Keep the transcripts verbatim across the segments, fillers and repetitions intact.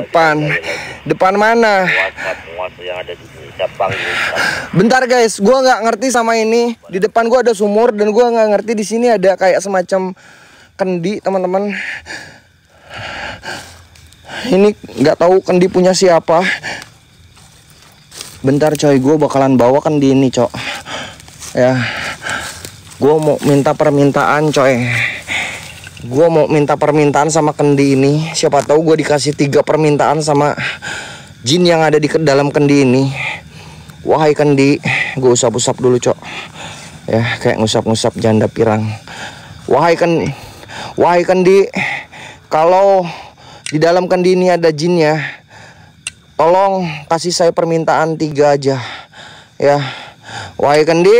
Depan. Depan mana? Bentar guys, gua nggak ngerti sama ini. Di depan gua ada sumur dan gua nggak ngerti di sini ada kayak semacam kendi, teman-teman. Ini nggak tahu kendi punya siapa. Bentar coy, gua bakalan bawa kendi ini, cok. Ya. Gua mau minta permintaan, coy. Gue mau minta permintaan sama kendi ini. Siapa tahu gue dikasih tiga permintaan sama jin yang ada di dalam kendi ini. Wahai kendi, gue usap-usap dulu, cok. Ya, kayak ngusap-ngusap janda pirang. Wahai kendi, wahai kendi, kalau di dalam kendi ini ada jinnya, tolong kasih saya permintaan tiga aja. Ya, wahai kendi.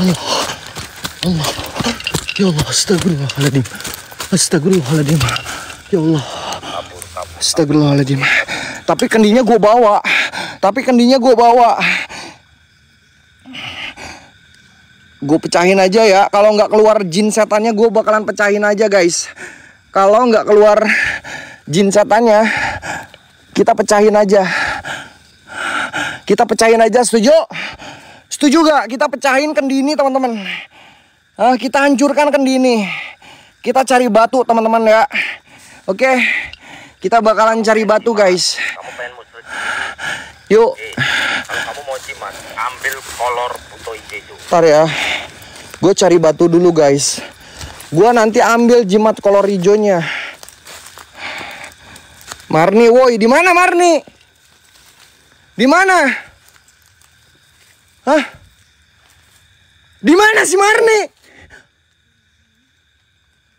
Allah, Allah, ya Allah, astagfirullahaladzim, astagfirullahaladzim, ya Allah, astagfirullahaladzim. Tapi kendinya gue bawa, tapi kendinya gue bawa. Gue pecahin aja ya, kalau nggak keluar jin setannya gue bakalan pecahin aja guys. Kalau nggak keluar jin setannya, kita pecahin aja. Kita pecahin aja, setuju? Setuju gak? Kita pecahin kendi ini, teman-teman. Nah, kita hancurkan kendi ini. Kita cari batu, teman-teman, ya. Oke. Kita bakalan cari batu, guys. Kamu pengen musuh. Yuk. Hey, kalau kamu mau jimat, ambil kolor buto hijau. Bentar ya. Gue cari batu dulu, guys. Gue nanti ambil jimat kolor hijaunya. Marni, woi. Di mana, Marni? Di mana? Hah? Di mana si Marni?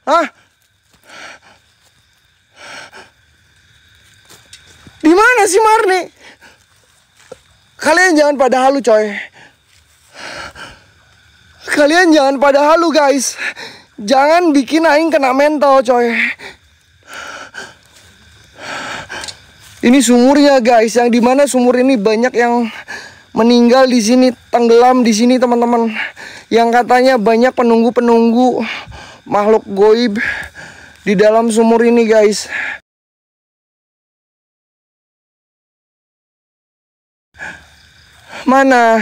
Hah? Di mana si Marni? Kalian jangan pada halu, coy. Kalian jangan pada halu, guys. Jangan bikin aing kena mental, coy. Ini sumurnya, guys. Yang dimana sumur ini banyak yang meninggal di sini, tenggelam di sini, teman-teman. Yang katanya banyak penunggu-penunggu makhluk goib di dalam sumur ini, guys. Mana?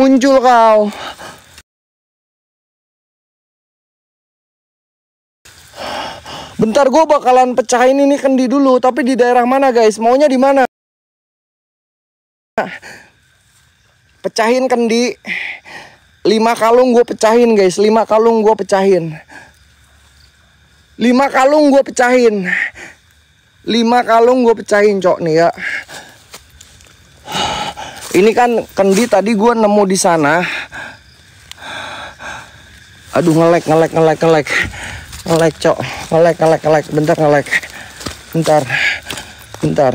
Muncul kau. Bentar, gue bakalan pecahin ini kendi dulu, tapi di daerah mana, guys? Maunya di mana? Pecahin kendi. Lima kalung gue pecahin, guys. Lima kalung gue pecahin. Lima kalung gue pecahin. Lima kalung gue pecahin, cok, nih ya. Ini kan kendi tadi gue nemu di sana. Aduh, ngelek, ngelek, ngelek, ngelek, ngelek, cok, ngelek, ngelek, ngelek. Bentar, ngelek. Bentar, bentar,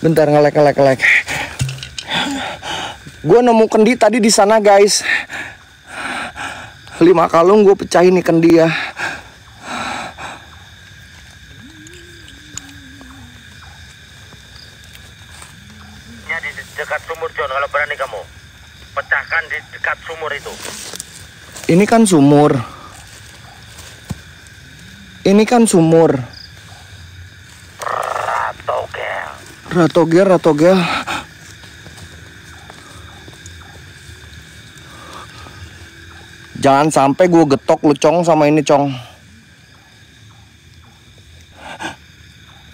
bentar, ngelek, ngelek, ngelek. Gue nemu kendi tadi di sana, guys. Lima kalung gue pecahin nih kendi ya. Ya, di dekat sumur, John. Kalau berani kamu pecahkan di dekat sumur itu. Ini kan sumur. Ini kan sumur. Ratogel. Ratogel, ratogel. Jangan sampai gue getok lu, cong, sama ini, cong.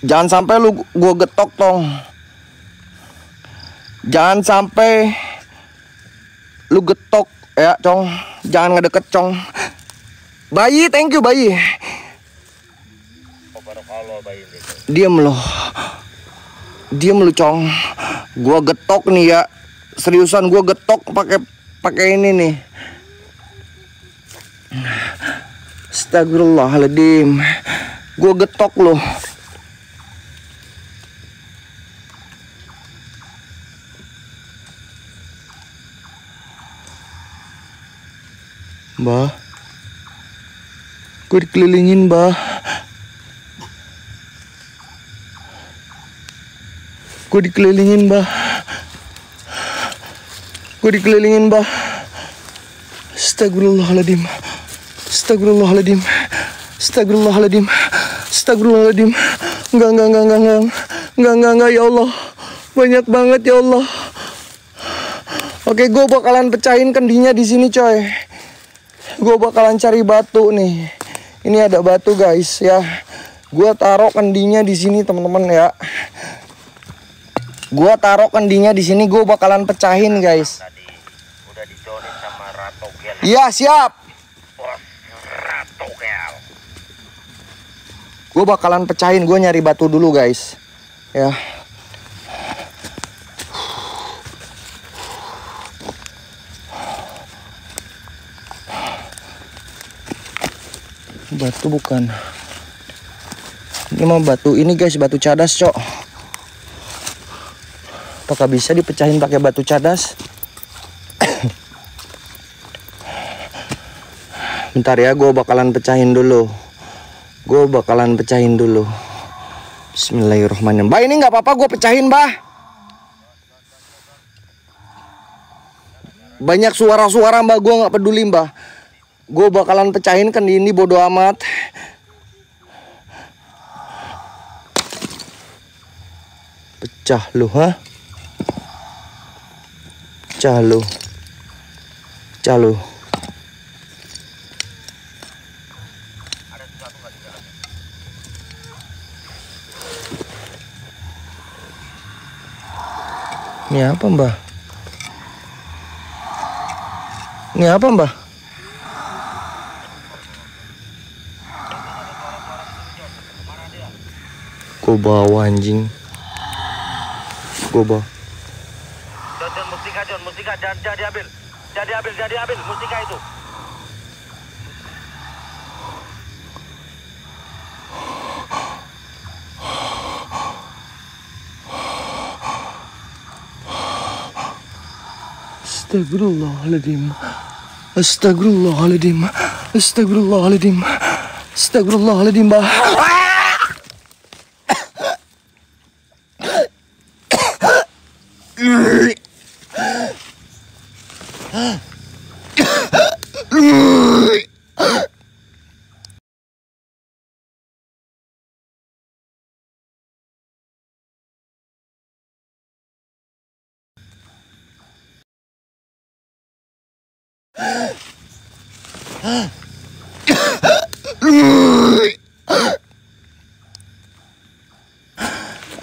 Jangan sampai lu gue getok, tong. Jangan sampai lu getok ya, cong. Jangan ngedeket, cong. Bayi, thank you, bayi. Diam loh. Diam lu, cong. Gue getok nih ya. Seriusan gue getok pakai pakai ini nih. Astagfirullahaladzim. Gue getok loh. Mbah, gue dikelilingin, Mbah. Gue dikelilingin, Mbah. Gue dikelilingin, Mbah. Astagfirullahaladzim. Astagfirullahaladzim. Astagfirullahaladzim. Astagfirullahaladzim. Enggak, enggak, enggak, enggak, enggak. Enggak, enggak, enggak, ya Allah. Banyak banget, ya Allah. Oke, gue bakalan pecahin kendinya di sini, coy. Gue bakalan cari batu nih. Ini ada batu, guys, ya. Gue taruh kendinya di sini, teman-teman, ya. Gue taruh kendinya di sini, gue bakalan pecahin, guys. Iya, siap. Gue bakalan pecahin, gue nyari batu dulu, guys. Ya. Batu bukan. Ini mah batu ini, guys, batu cadas, cok. Apakah bisa dipecahin pakai batu cadas? Bentar ya, gue bakalan pecahin dulu. Gue bakalan pecahin dulu. Bismillahirrahmanirrahim. Bah, ini nggak apa-apa gue pecahin, bah. Banyak suara-suara, mbak, gue nggak peduli, mbah. Gue bakalan pecahin kendi ini, bodo amat. Pecah lu, ha? Pecah lu. Pecah lu. Ini apa, mbah? Ini apa, mbah? Gue bawa, anjing. Gue bawa. Don, mustika, Don, mustika, jangan, jangan diambil. Jangan diambil, jangan diambil, mustika itu. Astagfirullahaladzim. Astagfirullahaladzim. Astagfirullahaladzim. Astagfirullahaladzim, bah.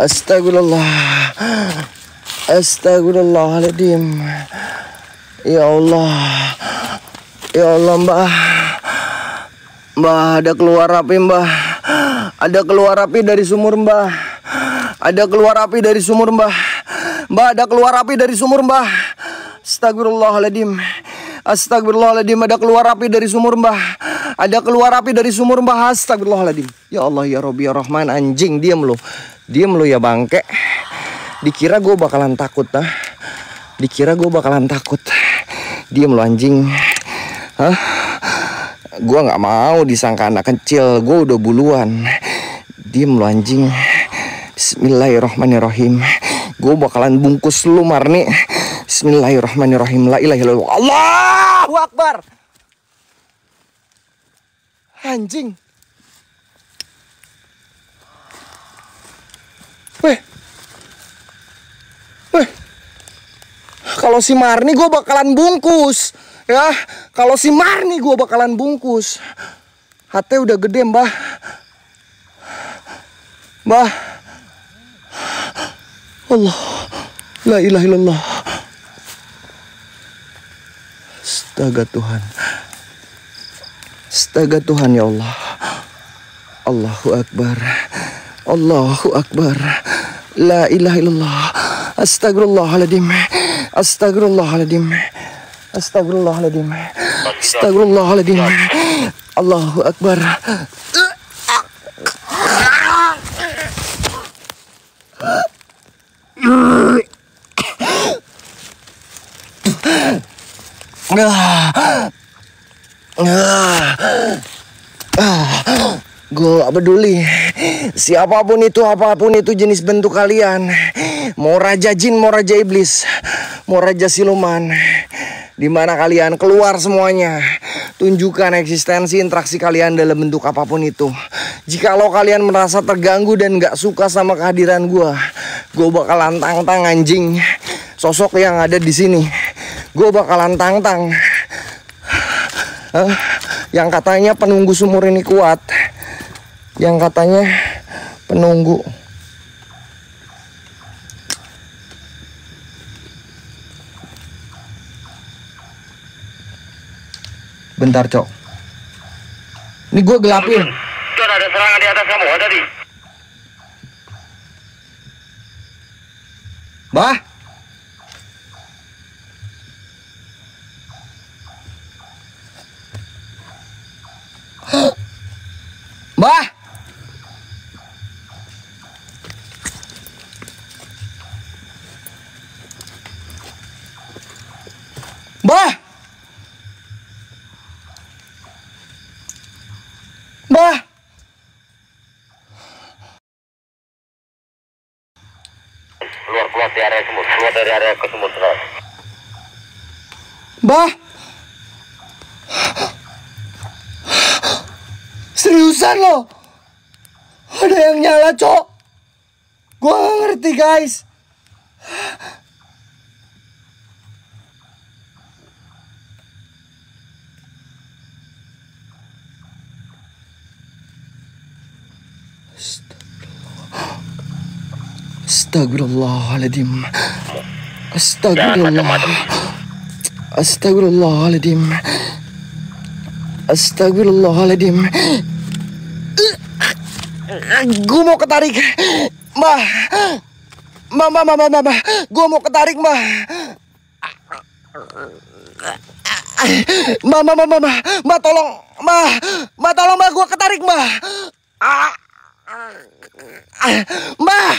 Astagfirullah. Astagfirullahaladzim. Ya Allah. Ya Allah, mbah. Mbah, ada keluar api, mbah. Ada keluar api dari sumur, mbah. Ada keluar api dari sumur, mbah. Mbah, ada keluar api dari sumur, mbah. Astagfirullahaladzim. Astagfirullahaladzim, ada keluar api dari sumur, mbah. Ada keluar api dari sumur, mbah. Astagfirullahaladzim. Ya Allah, ya Rabbi, ya Rahman. Anjing, diam lo. Diam lu ya, bangke. Dikira gue bakalan takut, nah. Dikira gue bakalan takut. Diam lu, anjing. Hah? Gue gak mau disangka anak kecil. Gue udah buluan. Diam lu, anjing. Bismillahirrahmanirrahim. Gue bakalan bungkus lu, Marni. Bismillahirrahmanirrahim. La ilaha illallah. Allahu Akbar. Anjing. Weh, weh, kalau si Marni gue bakalan bungkus, ya. Kalau si Marni gue bakalan bungkus. Hati udah gede, mbah. Mbah. Allah, la ilaha illallah. Astaga Tuhan. Astaga Tuhan, ya Allah. Allahu Akbar. Allahu Akbar. La ilaha illallah. Astagfirullahaladzim. Astagfirullahaladzim. Astagfirullahaladzim. Astagfirullahaladzim. Allahu Akbar. Gue gak peduli. Siapapun itu, apapun itu jenis bentuk kalian. Mau raja jin, mau raja iblis, mau raja siluman. Dimana kalian keluar semuanya. Tunjukkan eksistensi interaksi kalian dalam bentuk apapun itu. Jikalau kalian merasa terganggu dan gak suka sama kehadiran gue, gue bakalan tantang anjing sosok yang ada di sini. Gue bakalan tantang yang katanya penunggu sumur ini kuat. Yang katanya penunggu. Bentar, Cok. Ini gue gelapin. Cok, ada serangan di atas kamu tadi. Bah? Bah? Bah, bah, keluar keluar dari area sumur, keluar dari area ke sumur terus. Bah, seriusan loh, ada yang nyala, Cok. Gua gak ngerti, guys. Astagfirullahaladzim. Astagfirullah. Astagfirullahaladzim. Astagfirullahaladzim. Gue mau ketarik, Mbak. Mbak, Mbak, Mbak, Mbak, Mbak. Gue mau ketarik, Mbak. Mbak, Mbak, Mbak, Mbak. Mbak, tolong. Mbak, Mbak, tolong, Mbak. Gue ketarik, Mbak. Mbak.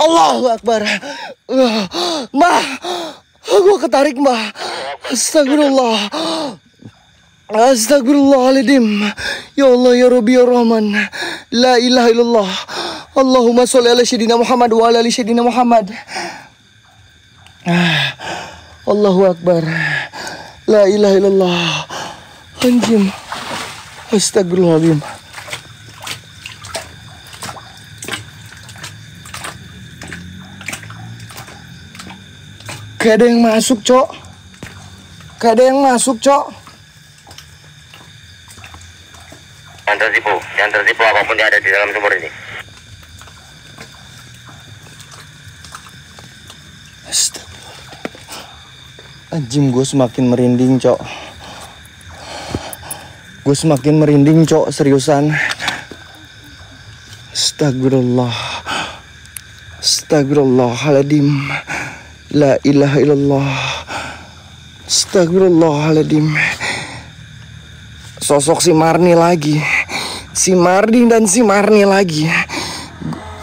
Allahu Akbar. Mbah, gue ketarik, Mbah. Astagfirullah. Astagfirullahaladzim. Ya Allah, ya Rabbi, ya Rahman. La ilaha illallah. Allahumma sholli ala sayyidina Muhammad wa ala ali sayyidina Muhammad. Allahu Akbar. La ilaha illallah. Anjim. Astagfirullahaladzim. Gak ada yang masuk, Cok. Gak ada yang masuk, Cok. Jangan tertipu, jangan tertipu apapun yang ada di dalam sumur ini. Astagfirullahaladzim. Anjing, gue semakin merinding, Cok. Gue semakin merinding, Cok, seriusan. Astagfirullah. Astagfirullahaladzim. La ilaha illallah. Astagfirullahaladzim. Sosok si Marni lagi. Si Mardin dan si Marni lagi.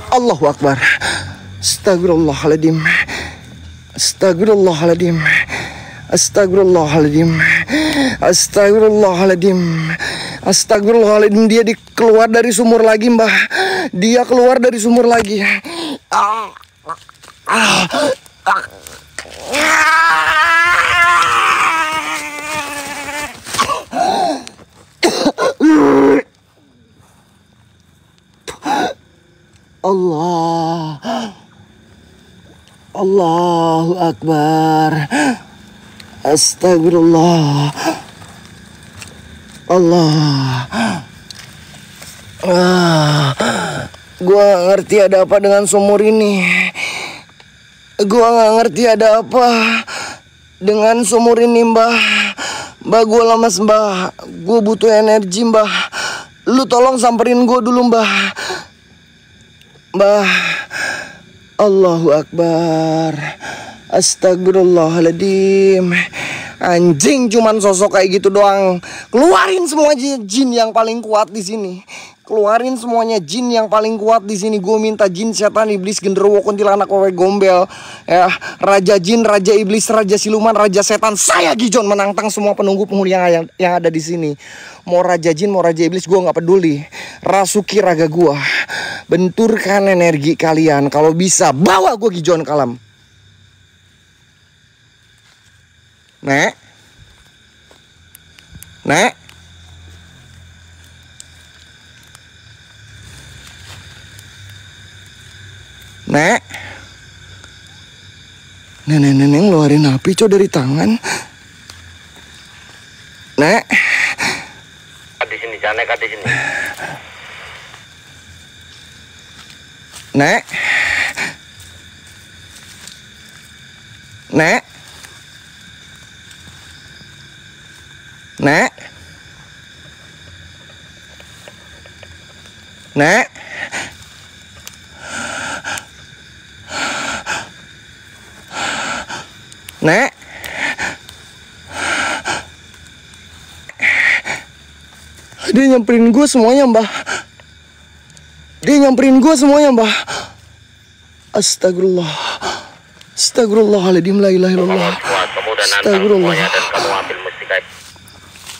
Allahu Akbar. Astagfirullahaladzim. Astagfirullahaladzim. Astagfirullahaladzim. Astagfirullahaladzim. Astagfirullahaladzim. Dia keluar dari sumur lagi, Mbah. Dia keluar dari sumur lagi. Ah. Ah. Allah, Allahu Akbar. Astagfirullah. Allah. Ah, gua ngerti ada apa dengan sumur ini. Gua gak ngerti ada apa dengan sumur ini, Mbah. Mbah, gue lemes, Mbah. Gue butuh energi, Mbah. Lu tolong samperin gue dulu, Mbah. Mbah. Allahu Akbar. Astagfirullahaladzim. Anjing, cuman sosok kayak gitu doang. Keluarin semua jin yang paling kuat di sini. Keluarin semuanya jin yang paling kuat di sini. Gue minta jin, setan, iblis, genderuwo, kuntilanak, wewe gombel, ya, raja jin, raja iblis, raja siluman, raja setan. Saya Gijon menantang semua penunggu penghuni yang, yang ada di sini. Mau raja jin, mau raja iblis, gue nggak peduli. Rasuki raga gue, benturkan energi kalian. Kalau bisa, bawa gue Gijon Kalam. Nek, Nek. Nek, nenek-nenek ngeluarin api coy dari tangan. Nek, ada sini, jangan naik, ada sini. Nek, Nek, Nek, Nek. Nek, dia nyamperin gue semuanya mbah. Dia nyamperin gue semuanya mbah. Astagfirullah, astagfirullahaladzim, la ilaha illallah. Astagfirullah,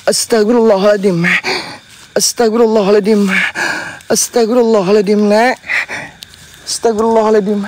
astagfirullahaladzim, astagfirullahaladzim, astagfirullahaladzim, Nek, astagfirullahaladzim. Astagfirullahaladzim.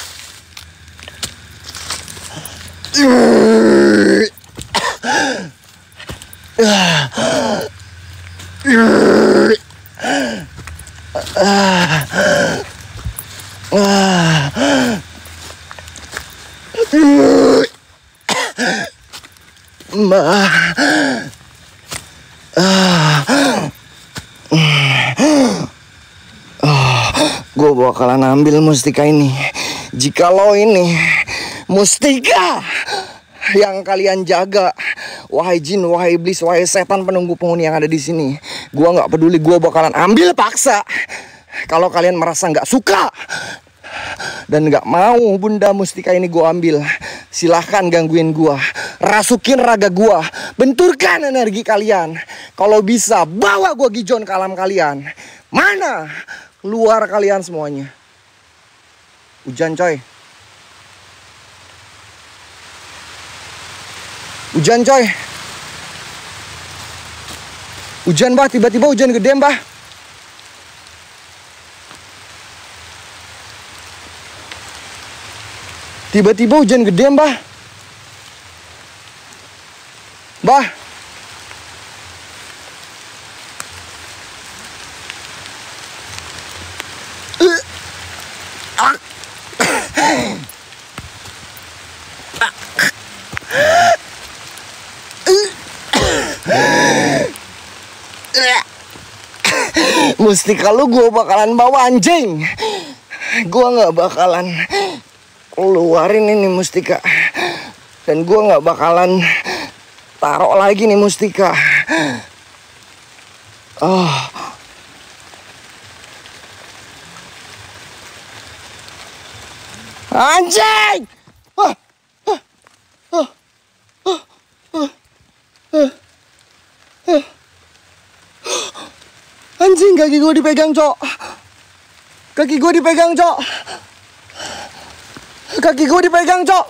Gue bakalan ambil mustika ini. Jikalau ini mustika yang kalian jaga, wahai jin, wahai iblis, wahai setan penunggu penghuni yang ada di sini, gue nggak peduli, gue bakalan ambil paksa. Kalau kalian merasa nggak suka dan nggak mau bunda mustika ini gue ambil, silahkan gangguin gue, rasukin raga gue, benturkan energi kalian. Kalau bisa bawa gue Gijon Kalam kalian. Mana? Keluar kalian semuanya. Hujan coy, hujan coy, hujan bah, tiba-tiba hujan gede bah. Tiba-tiba hujan gede mbah. Mbah. Mustika lu gue bakalan bawa anjing. Gue gak bakalan keluarin ini mustika, dan gue nggak bakalan taruh lagi nih mustika. Oh, anjing! Ah, ah, ah, ah, ah, ah, ah. Anjing, kaki gue dipegang cok, kaki gue dipegang cok. Kaki gue dipegang cok,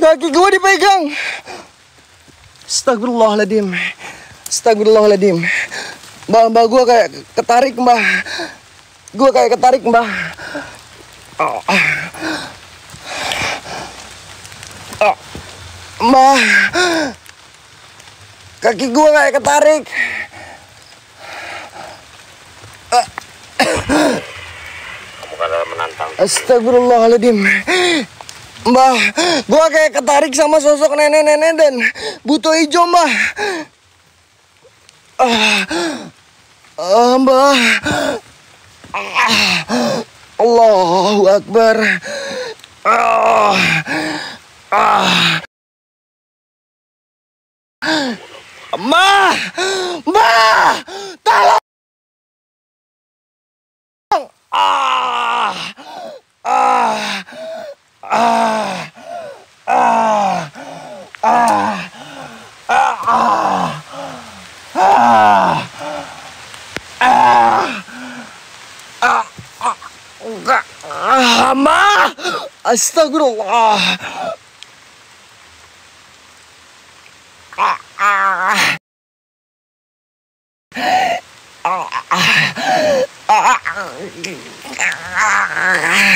kaki gue dipegang. Astagfirullahaladzim, astagfirullahaladzim. Mbak, mbak gue kayak ketarik mbak. Gue kayak ketarik mbak. Oh. Oh. Mbak, kaki gue kayak ketarik. Kamu kan menantang. Astagfirullahaladzim. Mbah, gua kayak ketarik sama sosok nenek-nenek dan buto hijau, Mbah. Ah, ah, Mbah. Ah, Allahu Akbar. Ah, ah. Mbah, Mbah, tolong. Ah, ah. Ah, ah, ah, ah, ah, ah, ah, ah, Ma, astagfirullah. Ah, ah, ah, ah, ah, ah.